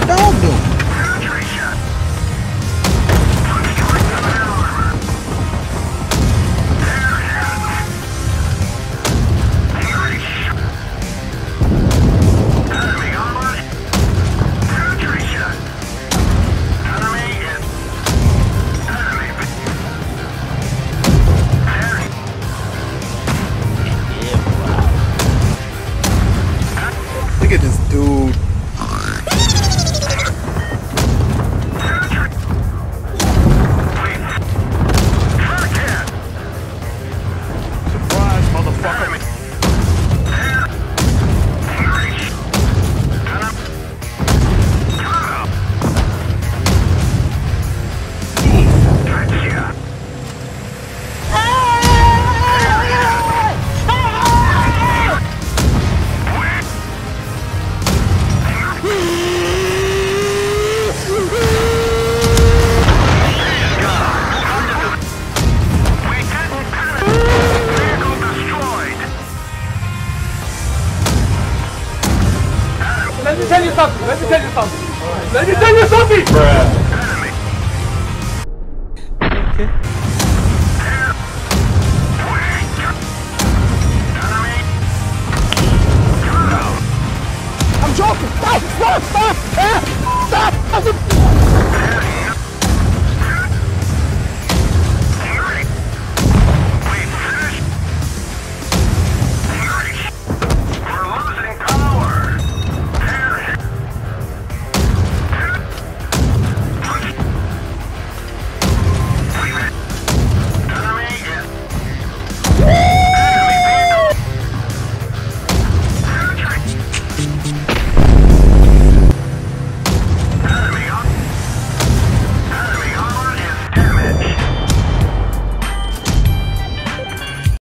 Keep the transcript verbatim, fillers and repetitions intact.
the dog doing? Look at this dude. Surprise, motherfucker. Let me tell you something, let me tell you something. Let me tell you something! Bruh. Okay. I'm joking! Stop! Stop! Stop!